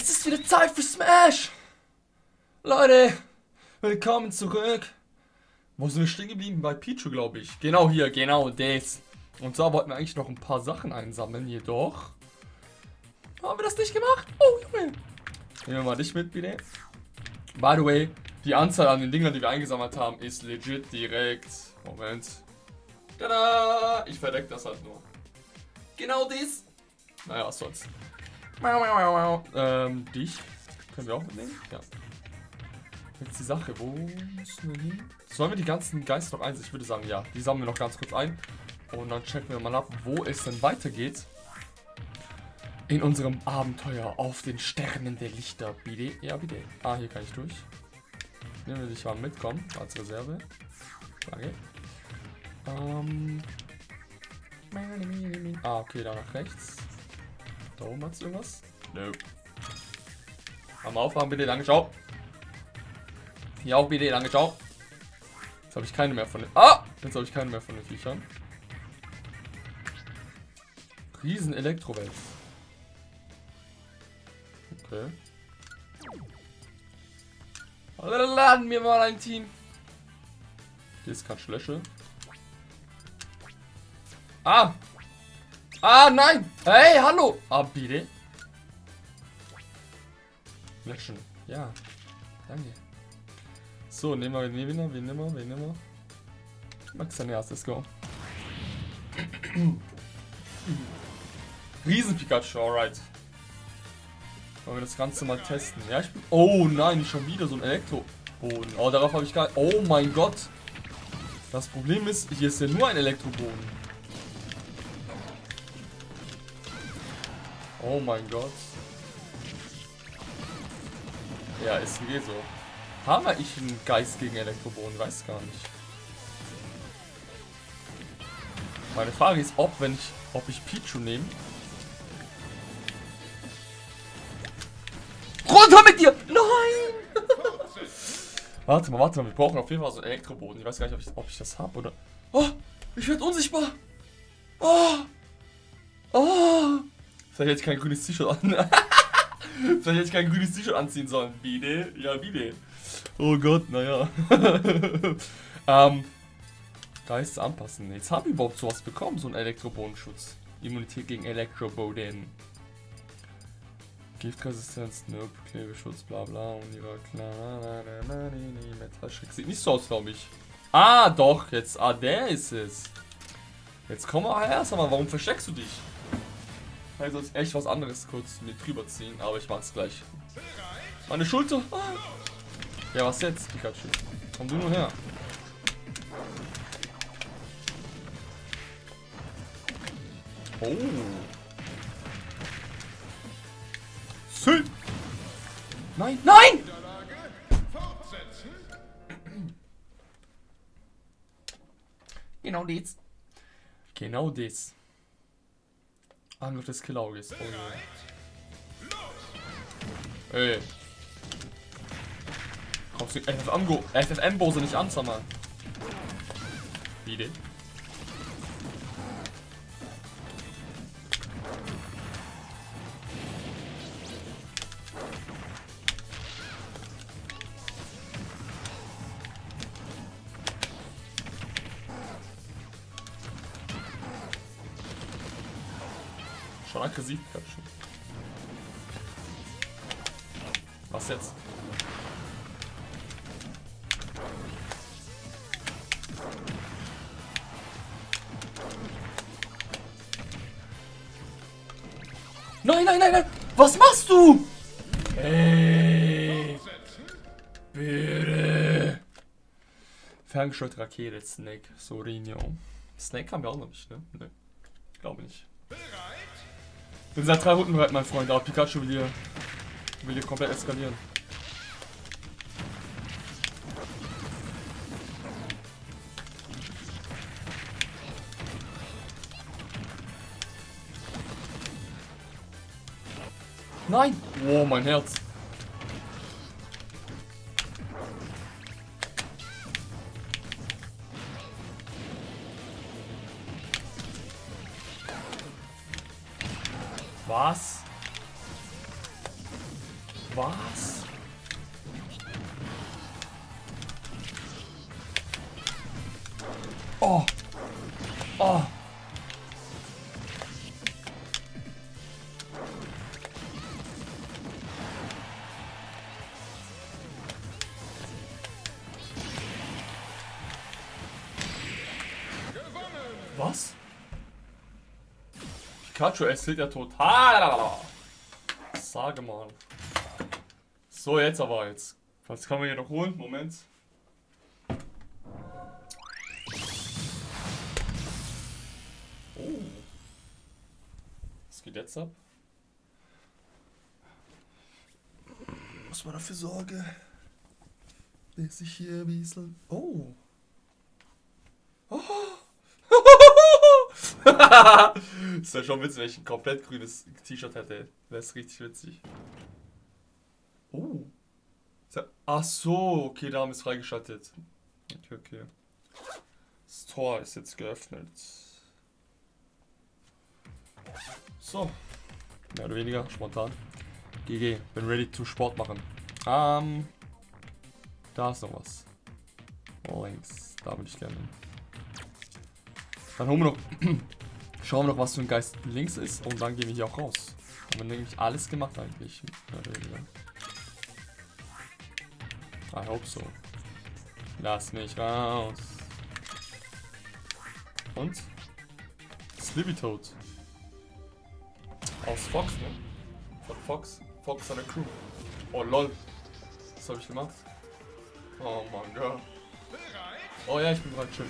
Es ist wieder Zeit für Smash! Leute, willkommen zurück. Wo sind wir stehen geblieben? Bei Pichu, glaube ich. Genau hier, genau das. Und zwar wollten wir eigentlich noch ein paar Sachen einsammeln, jedoch haben wir das nicht gemacht. Oh, Junge. Nehmen wir mal dich mit, Binet. By the way, die Anzahl an den Dingern, die wir eingesammelt haben, ist legit direkt. Moment. Tada! Ich verdecke das halt nur. Genau das. Naja, was soll's. Dich können wir auch mitnehmen? Ja. Jetzt die Sache, wo müssen wir hin? Sollen wir die ganzen Geister noch einsammeln? Ich würde sagen, ja. Die sammeln wir noch ganz kurz ein. Und dann checken wir mal ab, wo es denn weitergeht. In unserem Abenteuer auf den Sternen der Lichter. Bidet? Ja, bidet. Ah, hier kann ich durch. Nehmen wir dich mal mit, komm, als Reserve. Danke. Ah, okay, da nach rechts. Da oben hat's irgendwas? Nö. Haben wir aufmachen, bitte, danke, ciao. Hier auch, bitte, danke, ciao. Jetzt habe ich keine mehr von den... Ah! Jetzt habe ich keine mehr von den Viechern. Riesen Elektrowelt. Okay. Laden wir mal ein Team. Hier ist gerade Schlösche. Ah! Ah, nein! Hey, hallo! Ah, bitte. Löschen. Ja. Danke. So, nehmen wir. Maxanias, let's go. Riesen-Pikachu, alright. Wollen wir das Ganze mal testen? Ja, ich bin... Oh nein, schon wieder so ein Elektroboden. Oh, darauf habe ich gar... Oh mein Gott. Das Problem ist, hier ist ja nur ein Elektroboden. Oh mein Gott. Ja, ist eh so. Habe ich einen Geist gegen Elektroboden? Weiß gar nicht. Meine Frage ist, ob ich Pichu nehme. Runter mit dir! Nein! Warte mal. Wir brauchen auf jeden Fall so einen Elektroboden. Ich weiß gar nicht, ob ich das habe oder... Oh! Ich werde unsichtbar! Oh! Oh! Vielleicht hätte ich kein grünes T-Shirt an. Vielleicht hätte ich kein grünes T-Shirt anziehen sollen. Biene? Ja, Biene. Oh Gott, naja. Geist anpassen. Jetzt habe ich überhaupt sowas bekommen, so einen Elektrobodenschutz. Immunität gegen Elektroboden. Giftresistenz, Nöp, Klebeschutz, bla bla. Und ihre Metallschreck. Sieht nicht so aus, glaube ich. Ah, doch, jetzt. Ah, der ist es. Jetzt komm mal her, sag mal, warum versteckst du dich? Ich soll echt was anderes kurz mit drüber ziehen, aber ich mach's gleich. Meine Schulter! Ah. Ja, was jetzt, Pikachu? Komm du nur her. Oh. Sü. Nein, nein! Genau das. Genau das. Angriff des Killauges. Oh ja. Ey. Kommst du FFM-Bose nicht an, sag mal. Wie denn? Schon aggressiv, Pikachu. Was jetzt? Nein! Was machst du? Hey! Bitte! Ferngesteuerte Rakete, Snake, Sorino. Snake haben wir auch noch nicht, ne? Ne. Glaube nicht. Wir sind seit 3 Runden bereit, mein Freund, aber Pikachu will hier komplett eskalieren. Nein! Oh, mein Herz. Was? Was? Oh! Oh! Was? Pikachu, es zählt ja total. Sage mal. So, jetzt aber jetzt. Was können wir hier noch holen? Moment. Oh. Was geht jetzt ab? Muss man dafür Sorge, dass ich hier ein bisschen... Oh. Oh. Ist ja schon witzig, wenn ich ein komplett grünes T-Shirt hätte. Das ist richtig witzig. Oh. Ach so, okay, da haben wir es freigeschaltet. Okay. Das Tor ist jetzt geöffnet. So. Mehr oder weniger, spontan. GG, bin ready to Sport machen. Da ist noch was. Oh, links. Da würde ich gerne. Dann holen wir noch. Schauen wir noch, was für ein Geist links ist, und dann gehen wir hier auch raus. Haben wir nämlich alles gemacht eigentlich. I hope so. Lass mich raus. Und? Slippy Toad. Aus Fox, ne? Von Fox. Fox and the Crew. Oh lol. Was habe ich gemacht? Oh mein Gott. Oh ja, ich bin gerade schön.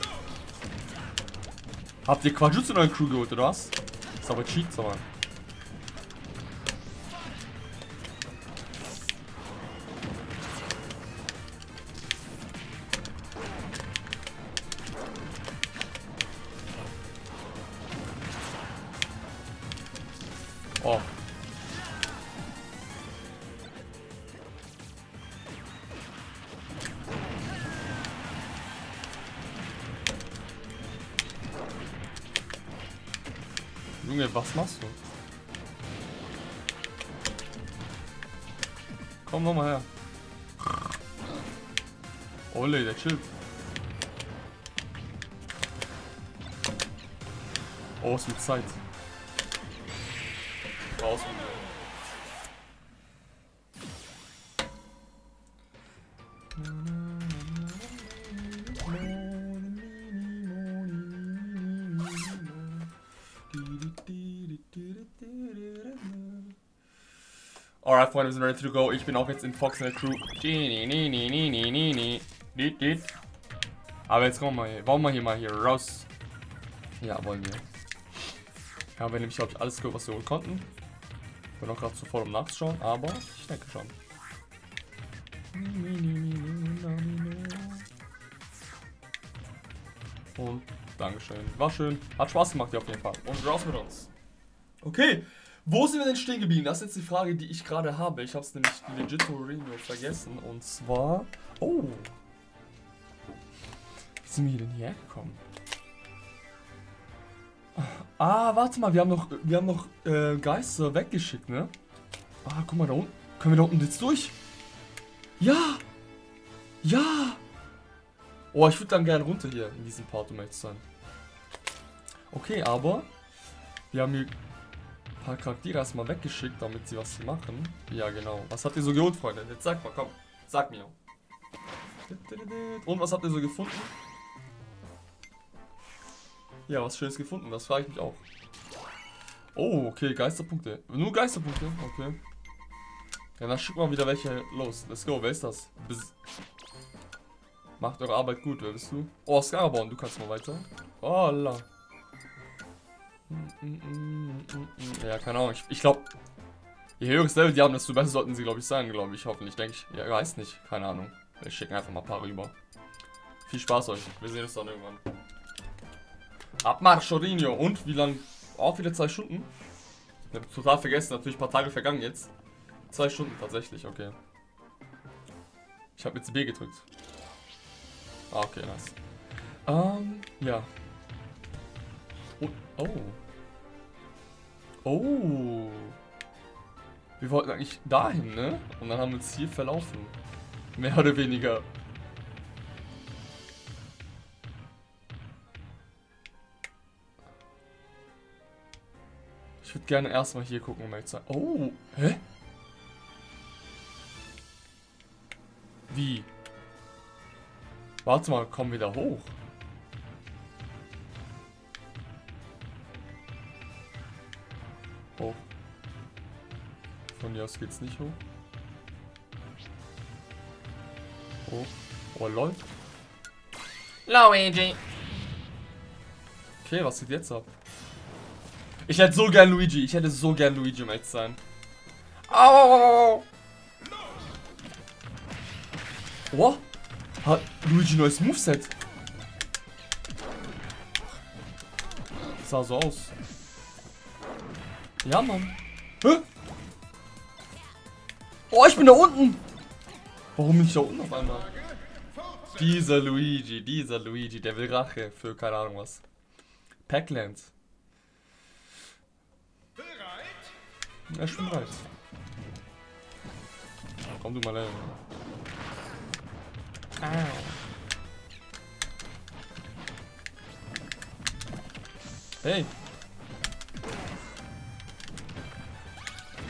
Habt ihr Quajutsu in euren Crew geholt, oder was? Das ist aber Cheat, aber. Oh. Junge, was machst du? Komm nochmal her. Ole, der chillt. Oh, es wird Zeit. Raus mit Alright, Freunde, wir sind ready to go. Ich bin auch jetzt in Fox in der Crew. Aber jetzt kommen wir mal hier. Wollen wir hier mal hier raus? Ja, wollen wir. Ja, wir nämlich, glaube ich, alles gehört, was wir holen konnten. Ich bin auch gerade zu voll, um nachzuschauen, aber ich denke schon. Und Dankeschön. War schön. Hat Spaß gemacht hier auf jeden Fall. Und raus mit uns. Okay. Wo sind wir denn stehen geblieben? Das ist jetzt die Frage, die ich gerade habe. Ich habe es nämlich legitorino vergessen. Und zwar... Oh. Wie sind wir denn hierher gekommen? Ah, warte mal. Wir haben noch Geister weggeschickt, ne? Ah, guck mal da unten. Können wir da unten jetzt durch? Ja. Ja. Oh, ich würde dann gerne runter hier in diesem Part, um ehrlich zu sein. Okay, aber... Wir haben hier... Ein paar Charaktere erstmal weggeschickt, damit sie was machen. Ja, genau. Was habt ihr so geholt, Freunde? Jetzt sag mal, komm. Sag mir. Und was habt ihr so gefunden? Ja, was Schönes gefunden. Das frage ich mich auch. Oh, okay. Geisterpunkte. Nur Geisterpunkte? Okay. Ja, dann schicken wir wieder welche los. Let's go. Wer ist das? Macht eure Arbeit gut. Wer bist du? Oh, Scarabon. Du kannst mal weiter. Oh, la. Ja, keine Ahnung. Ich glaube, je höheres Level die haben, desto besser sollten sie, glaube ich, sein, glaube ich. Hoffentlich, denke ich. Ja, weiß nicht. Keine Ahnung. Wir schicken einfach mal ein paar rüber. Viel Spaß euch. Wir sehen uns dann irgendwann. Abmarsch, Orinio. Und wie lang? Auch wieder 2 Stunden? Ich hab total vergessen. Natürlich ein paar Tage vergangen jetzt. 2 Stunden tatsächlich, okay. Ich habe jetzt B gedrückt. Ah, okay, nice. Ja. Oh. Oh. Wir wollten eigentlich dahin, ne? Und dann haben wir uns hier verlaufen. Mehr oder weniger. Ich würde gerne erstmal hier gucken, um jetzt zu sagen. Oh! Hä? Wie? Warte mal, komm wieder hoch. Hoch. Von hier aus geht's nicht hoch. Hoch. Oh lol. Luigi! Okay, was geht jetzt ab? Ich hätte so gern Luigi. Ich hätte so gern Luigi, um echt zu sein. Au! Oh! Hat Luigi neues Moveset? Das sah so aus. Ja, Mann. Hä? Oh, ich bin da unten! Warum bin ich da unten auf einmal? Dieser Luigi, der will Rache für keine Ahnung was. Packland. Ja, ich bin bereit. Komm du mal her. Hey.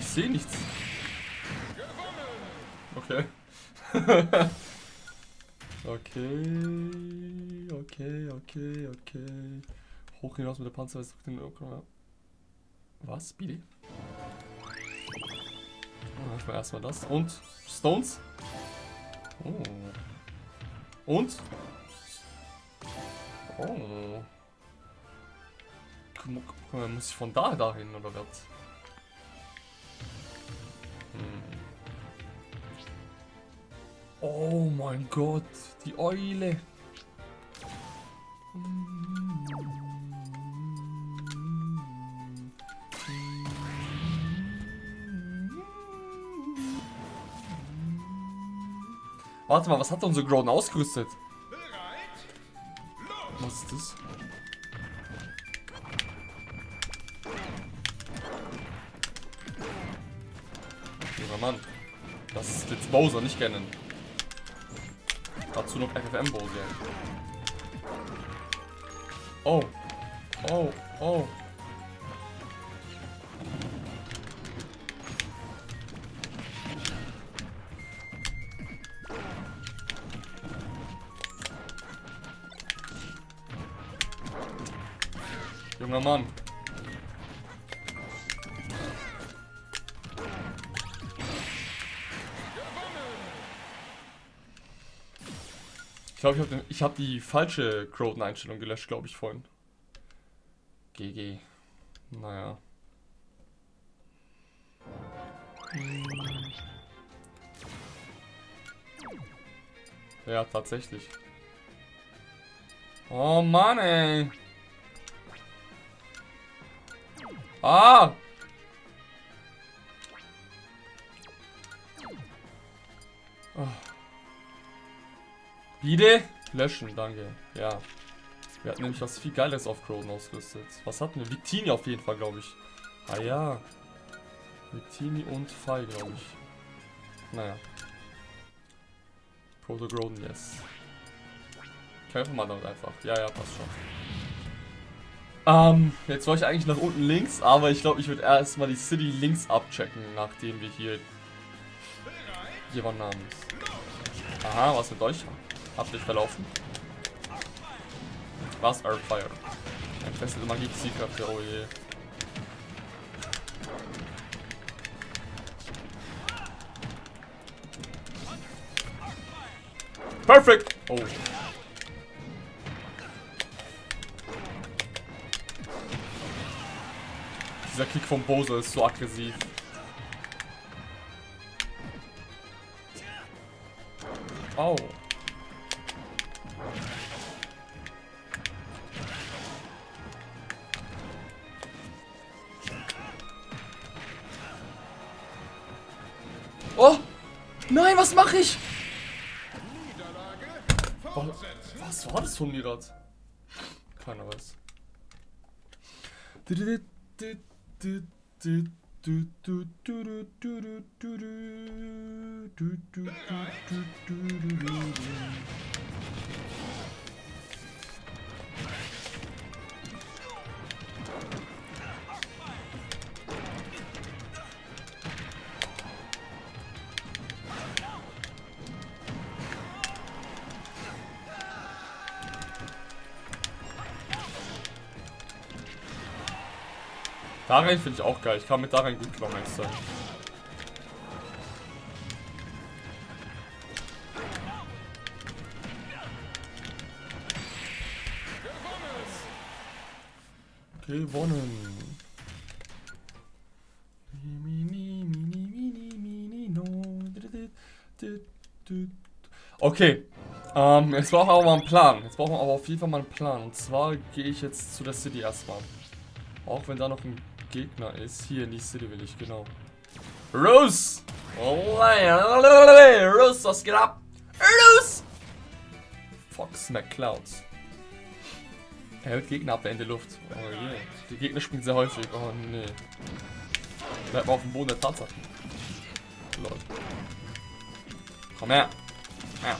Ich sehe nichts. Okay. Okay. Hoch hinaus mit der Panzer, was drückt den Ökonom. Was, Speedy? Oh, erstmal das. Und Stones. Oh. Und? Oh. Muss ich von da hin oder was? Oh mein Gott, die Eule. Warte mal, was hat unser Groden ausgerüstet? Was ist das? Lieber Mann, das ist jetzt Bowser, nicht kennen. Dazu noch FFM Bowser. Oh. Oh. Oh. Junger Mann. Ich glaube, ich hab die falsche Crowden-Einstellung gelöscht, glaube ich, vorhin. GG. Naja. Ja, tatsächlich. Oh Mann, ey. Ah! Oh. Bitte? Löschen, danke. Ja. Wir hatten nämlich was viel Geiles auf Croden ausgerüstet. Was hatten wir? Victini auf jeden Fall, glaube ich. Ah ja. Victini und Pfeil, glaube ich. Naja. Proto-Croden, yes. Kämpfen wir damit einfach. Ja, passt schon. Jetzt wollte ich eigentlich nach unten links, aber ich glaube, ich würde erstmal die City links abchecken, nachdem wir hier jemanden haben. Aha, was mit euch? Habt ihr verlaufen? Was? Earthfire. Ein fesselnde Magie-Zielkräfte, oh je. Perfekt! Oh. Dieser Kick von Bowser ist so aggressiv. Au. Oh! Nein, was mache ich? Was war das von mir gerade? Keiner weiß. Du, du, du, Darin finde ich auch geil. Ich kann mit Darin gut klar sein. Gewonnen. Okay. Jetzt brauchen wir aber einen Plan. Jetzt brauchen wir aber auf jeden Fall mal einen Plan. Und zwar gehe ich jetzt zu der City erstmal. Auch wenn da noch ein Gegner ist. Hier in die City will ich, genau. Rose! Rose, was geht ab? Rose! Fox McCloud. Er hält Gegner ab, der in der Luft. Oh yeah. Die Gegner springen sehr häufig. Oh nee. Bleib mal auf dem Boden der Tatsachen. Lol. Komm her. Ja.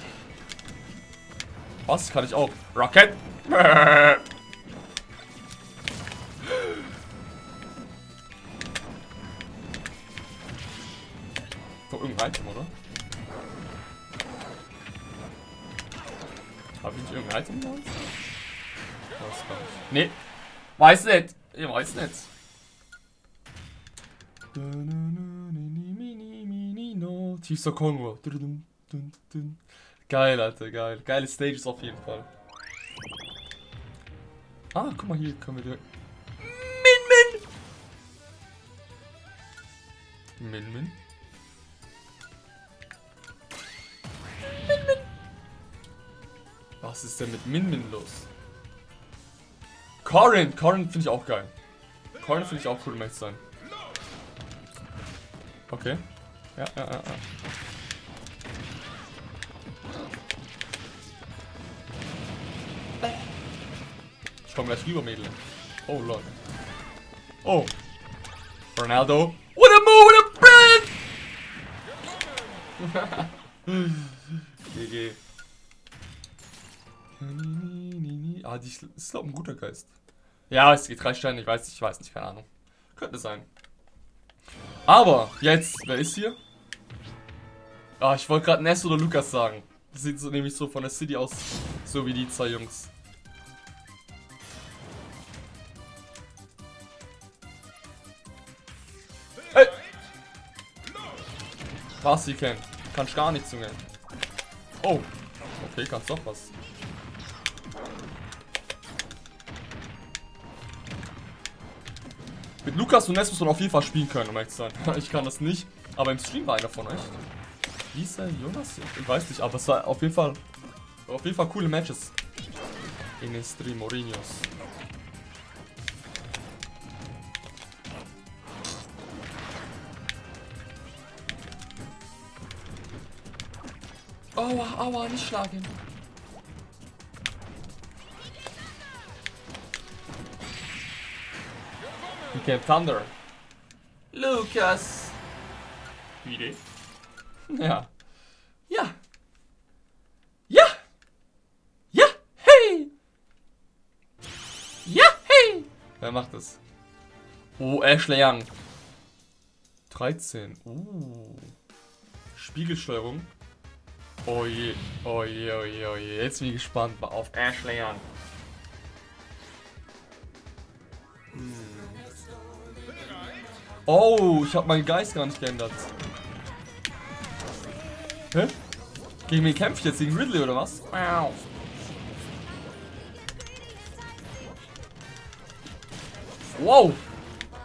Was? Kann ich auch? Rocket! Irgendein Item, oder? Hab ich nicht irgendein Item da? Nee. Weiß nicht. Ich weiß nicht. Tiefster Kongo. Geil, Alter, geil. Geile Stages auf jeden Fall. Ah, guck mal, hier können wir direkt... Min-Min! Min-Min? Was ist denn mit Min-Min los? Corin! Corin finde ich auch geil. Corin finde ich auch cool, um ehrlich zu sein. Okay. Ja. Ich komme gleich rüber, Mädel. Oh, Lord. Oh. Ronaldo. What a move, what a brand! GG. Ah, die ist glaube ich ein guter Geist. Ja, es geht 3 Sterne, ich weiß nicht, keine Ahnung. Könnte sein. Aber, jetzt, wer ist hier? Ah, ich wollte gerade Ness oder Lucas sagen. Das sieht so, nämlich so von der City aus, so wie die 2 Jungs. Hey! Was sie kennt. Kannst gar nichts, Junge. Oh. Okay, kannst doch was. Mit Lucas und Ness muss man auf jeden Fall spielen können, um ehrlich zu sein. Ich kann das nicht, aber im Stream war einer von euch. Wie ist der Jonas? Ich weiß nicht, aber es war auf jeden Fall coole Matches. In den Stream, Mourinhos. Aua, aua, nicht schlagen. Okay, Thunder. Lucas. Binet. Ja. Ja. Ja. Ja. Hey. Ja. Hey. Wer macht das? Oh, Ashley Yang. 13. Spiegelsteuerung. Oh je. Oh je, oh je, oh je. Jetzt bin ich gespannt auf Ashley Yang. Oh, ich habe meinen Geist gar nicht geändert. Hä? Gegen wen kämpfe ich jetzt? Gegen Ridley oder was? Wow. Wow.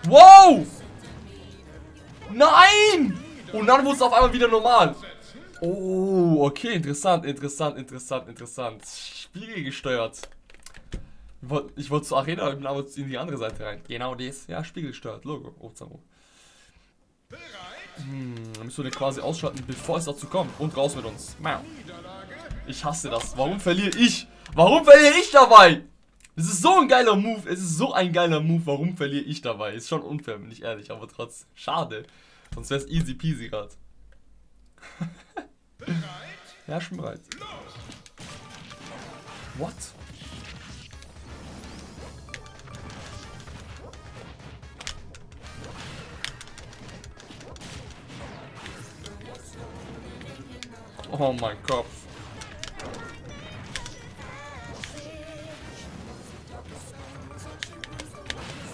Wow. Nein. Und dann wurde es auf einmal wieder normal. Oh, okay. Interessant, interessant, interessant, interessant. Spiegelgesteuert. Ich wollte zur Arena, aber in die andere Seite rein. Genau das. Ja, spiegelgesteuert. Logo. Oh, Zamo. Dann müssen wir den quasi ausschalten, bevor es dazu kommt. Und raus mit uns. Ich hasse das. Warum verliere ich? Warum verliere ich dabei? Das ist so ein geiler Move. Es ist so ein geiler Move. Warum verliere ich dabei? Ist schon unfair, bin ich ehrlich. Aber trotzdem, schade. Sonst wäre es easy peasy gerade. Ja, schon bereit. What? Oh mein Kopf.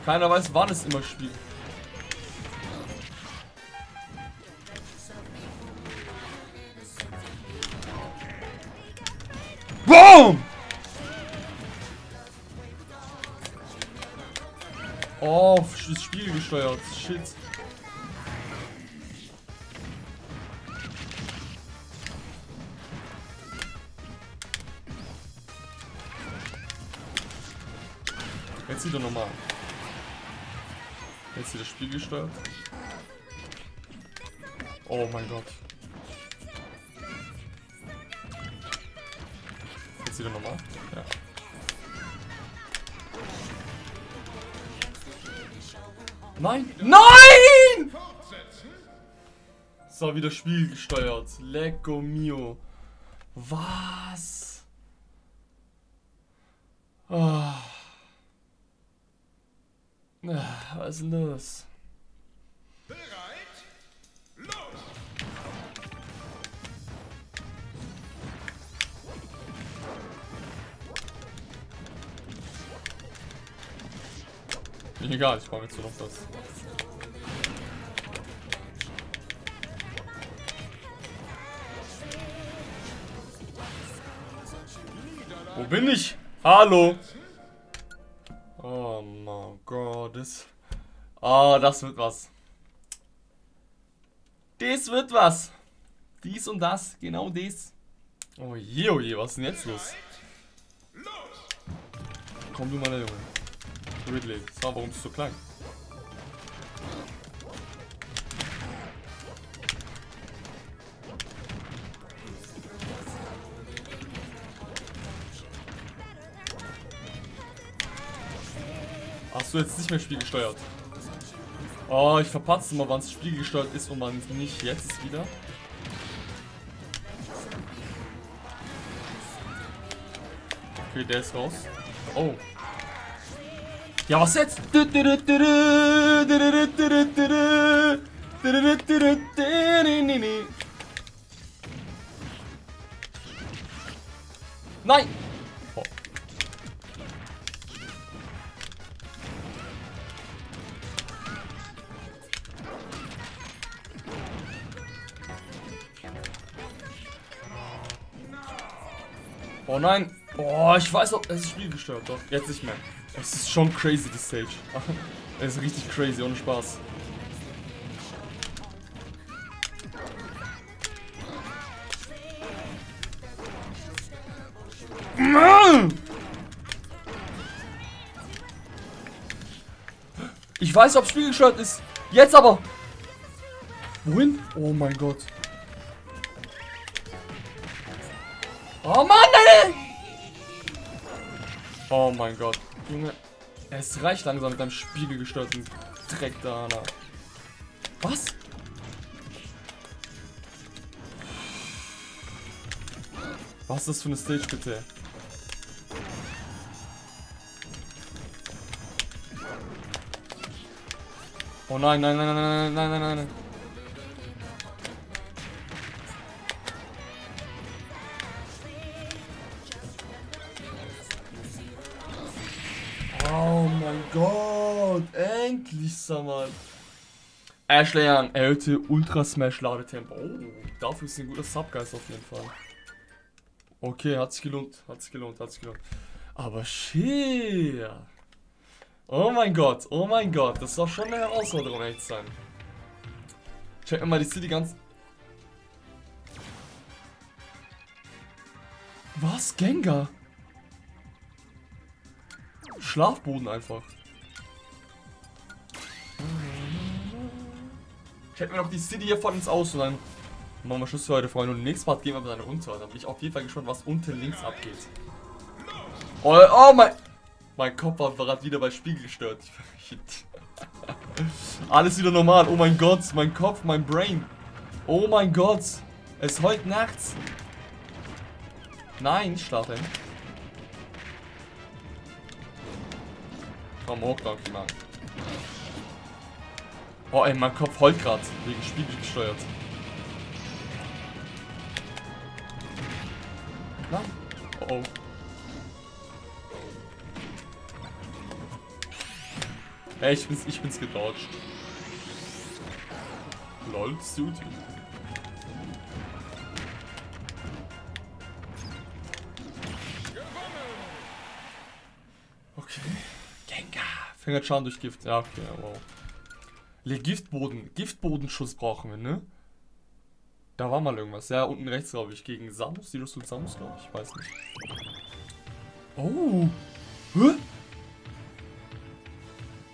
Keiner weiß, wann es immer spielt. Boom! Oh, das Spiel gesteuert. Shit. Jetzt wieder nochmal. Jetzt wieder das Spiel gesteuert. Oh mein Gott. Jetzt wieder nochmal. Ja. Nein! Nein! So, wieder Spiel gesteuert. Lecco mio. Was? Oh. Was ist los? Bereit? Los! Mir egal, ich brauche jetzt nur noch das. Wo bin ich? Hallo! Oh mein Gott, das wird was. Das wird was. Dies und das, genau dies. Oh je, was ist denn jetzt los? Komm du, meine Junge. Ridley, sag, warum bist du so klein? Hast du jetzt nicht mehr Spiel gesteuert? Oh, ich verpatze immer, wann es Spiel gesteuert ist und wann nicht. Jetzt ist wieder. Okay, der ist raus. Oh. Ja, was jetzt? Nein! Oh. Oh nein! Oh, ich weiß auch, es ist Spiel gestört, doch. Jetzt nicht mehr. Es ist schon crazy, die Stage. Es ist richtig crazy, ohne Spaß. Ich weiß, ob Spiel gestört ist. Jetzt aber! Wohin? Oh mein Gott. Oh Mann, ey! Oh mein Gott. Junge, es reicht langsam mit deinem Spiegel gestörten Dreck da. Was? Was ist das für eine Stage, bitte? Oh nein, nein, nein, nein, nein, nein, nein, nein. Gott, endlich, Samus. Ashley Yang erhöhte Ultra Smash Ladetempo. Oh, dafür ist ein guter Subgeist auf jeden Fall. Okay, hat sich gelohnt, hat sich gelohnt, hat sich gelohnt. Aber shit. Oh mein Gott, das war schon eine Herausforderung, echt sein. Check mal die City ganz. Was, Gengar? Schlafboden einfach. Ich hätte mir noch die City hier von uns aus und dann machen wir Schluss für heute, Freunde. Und nächstes Part gehen wir mit einer runter. Da bin ich auf jeden Fall gespannt, was unten links abgeht. Oh, oh mein. Mein Kopfapparat wieder bei Spiegel gestört. Alles wieder normal. Oh mein Gott, mein Kopf, mein Brain. Oh mein Gott. Es ist heute nachts. Nein, nicht schlafen. Komm hoch, Donkey Mann. Oh ey, mein Kopf heult gerade. Wegen Spiegel gesteuert. Na? Oh oh. Ey, ich bin's gedodged. Lol, Suit. Okay. Gengar. Fänger Schaden durch Gift. Ja, okay, wow. Giftboden. Giftbodenschuss brauchen wir, ne? Da war mal irgendwas. Ja, unten rechts, glaube ich. Gegen Samus. Die Lust und Samus, glaube ich. Ich weiß nicht. Oh. Hä?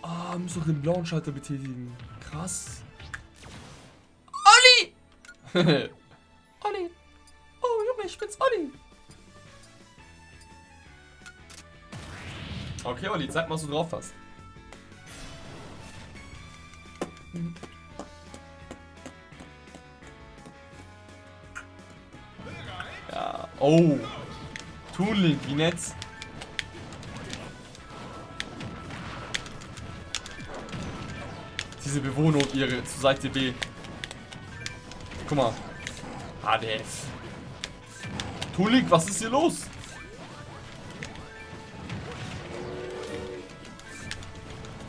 Ah, muss doch den blauen Schalter betätigen. Krass. Olli! Olli! Oh Junge, ich bin's, Olli! Okay, Olli, zeig mal, was du drauf hast. Ja, oh! Toon Link, Binet. Diese Bewohnung, ihre zur Seite B. Guck mal. HDF. Toon Link, was ist hier los?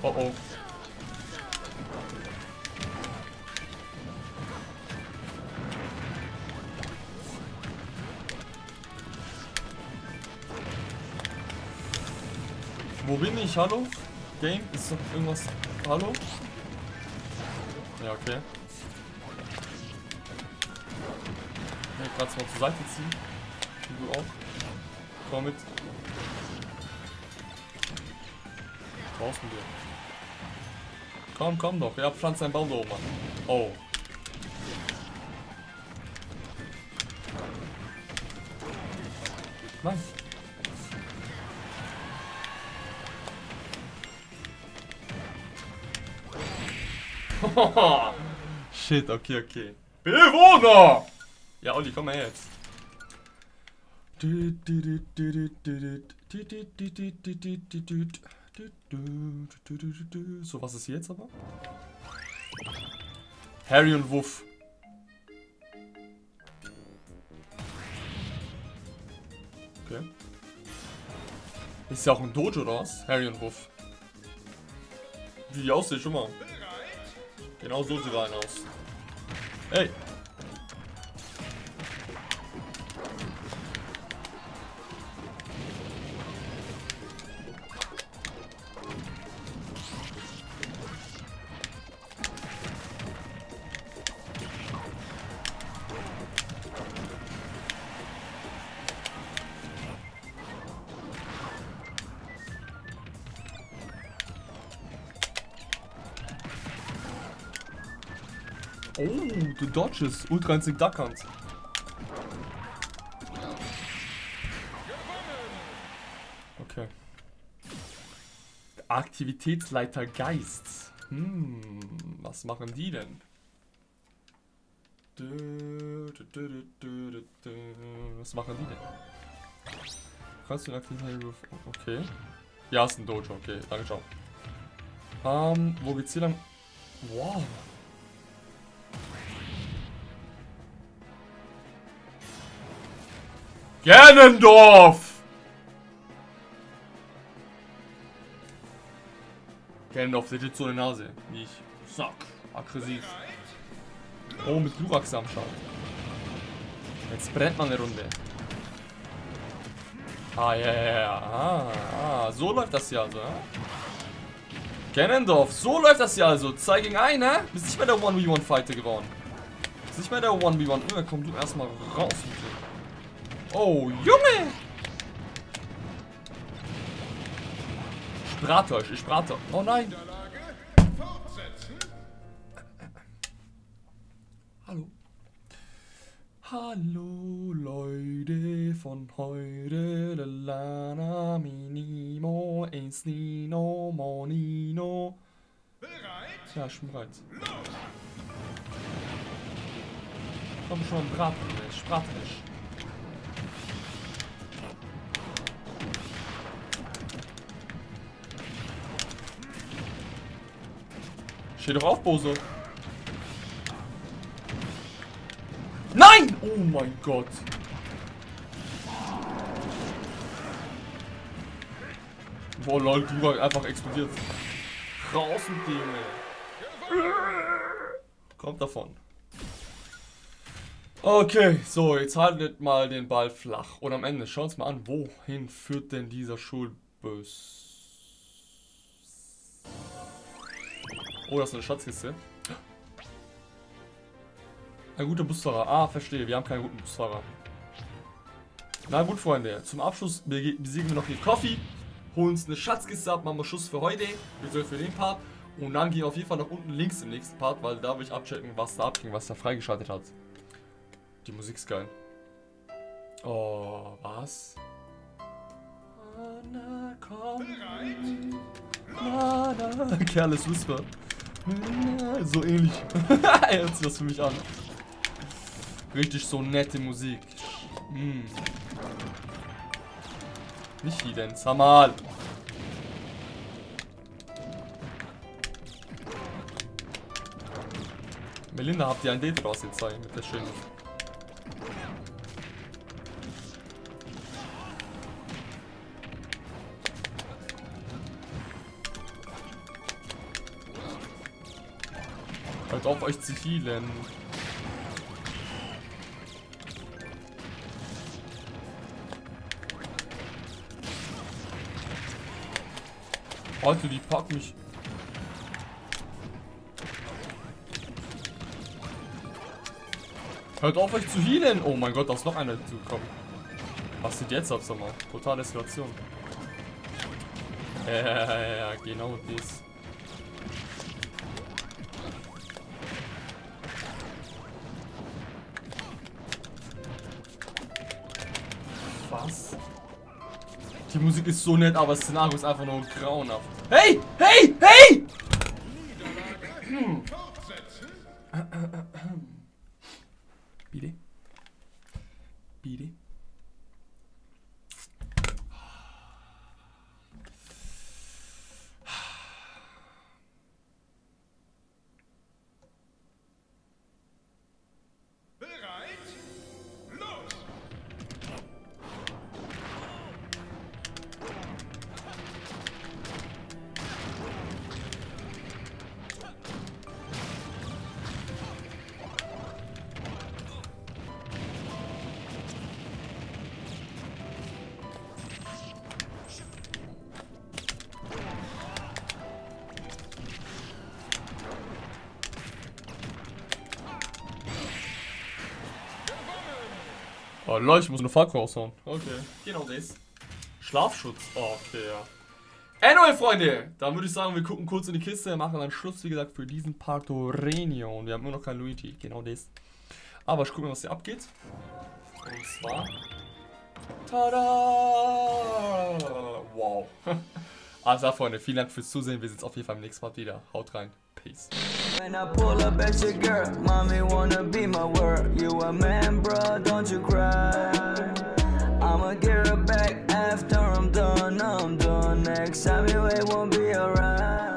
Oh oh. Wo bin ich? Hallo? Game? Ist doch irgendwas? Hallo? Ja, okay. Ich kann es mal zur Seite ziehen. Und du auch. Komm mit. Draußen dir. Komm, komm doch. Ja, pflanzt einen Baum da oben an. Oh. Nein. Shit, okay, okay. Bewohner! Ja, Olli, komm mal her jetzt. So, was ist hier jetzt aber? Harry und Wuff. Okay. Ist ja auch ein Dojo oder was? Harry und Wuff. Wie die aussehen, schon mal. Genau so sieht einer aus. Hey! Oh, du dodges. Ultra Instinkt Duckhand. Okay. Aktivitätsleiter Geist. Hm, was machen die denn? Was machen die denn? Kannst du den Aktivitätsleiter... Okay. Ja, ist ein Dojo. Okay, danke, ciao. Wo geht's hier lang? Wow. Ganondorf! Ganondorf, der tritt so eine Nase. Nicht. Zack. Aggressiv. Oh, mit Gluwachs am Start. Jetzt brennt man eine Runde. Ah, ja, ja, ja. Ah, ah. So läuft das hier also, ja? Ganondorf, so läuft das hier also. 2 gegen 1, ne? Bist nicht mehr der 1v1-Fighter geworden. Bist nicht mehr der 1v1. Na, komm du erstmal raus. Oh, Junge! Sprach euch, ich sprach euch. Oh nein! Hallo. Hallo, Leute. von heute, Lana Minimo, Esnino, Monino. Bereit? Ja, ich bin bereit. Los! Komm schon, brat mich. Steh doch auf, Bose. Nein! Oh mein Gott. Boah, lol, du warst einfach explodiert. Raus mit dem, ey. Kommt davon. Okay, so, jetzt haltet mal den Ball flach. Und am Ende, schaut uns mal an, wohin führt denn dieser Schulbus? Oh, das ist eine Schatzkiste. Ein guter Busfahrer. Ah, verstehe. Wir haben keinen guten Busfahrer. Na gut, Freunde. Zum Abschluss besiegen wir noch den Coffee. Holen uns eine Schatzkiste ab. Machen wir Schluss für heute. Wir sollen für den Part. Und dann gehen wir auf jeden Fall nach unten links im nächsten Part, weil da will ich abchecken, was da abging, was da freigeschaltet hat. Die Musik ist geil. Oh, was? Anna, komm. Bereit? Kerl ist Whisper. So ähnlich. Er hört sich das für mich an. Richtig so nette Musik. Mm. Nicht die denn, Samal. Melinda, habt ihr ein Date draus jetzt sein mit der schönen. Halt auf, euch zu healen. Alter, die packt mich. Hört auf, euch zu healen. Oh mein Gott, da ist noch einer zugekommen. Was sieht jetzt ab, sag mal? Totale Eskalation. Ja, genau das. Was? Die Musik ist so nett, aber das Szenario ist einfach nur grauenhaft. Hey! Hey! Hey! Bitte? Bitte? Oh Leute, ich muss eine Fackel raushauen. Okay, genau das. Schlafschutz. Okay, ja. Anyway, Freunde, dann würde ich sagen, wir gucken kurz in die Kiste, machen dann Schluss, wie gesagt, für diesen Partorenio. Und wir haben immer noch kein Luigi. Genau das. Aber ich gucke mal, was hier abgeht. Und zwar... Tada! Wow. Also, Freunde, vielen Dank fürs Zusehen. Wir sehen uns auf jeden Fall im nächsten Part wieder. Haut rein. Peace. When I pull up at your girl, mommy wanna be my world. You a man, bruh, don't you cry. I'ma get her back after I'm done. Next time you ain't won't be alright.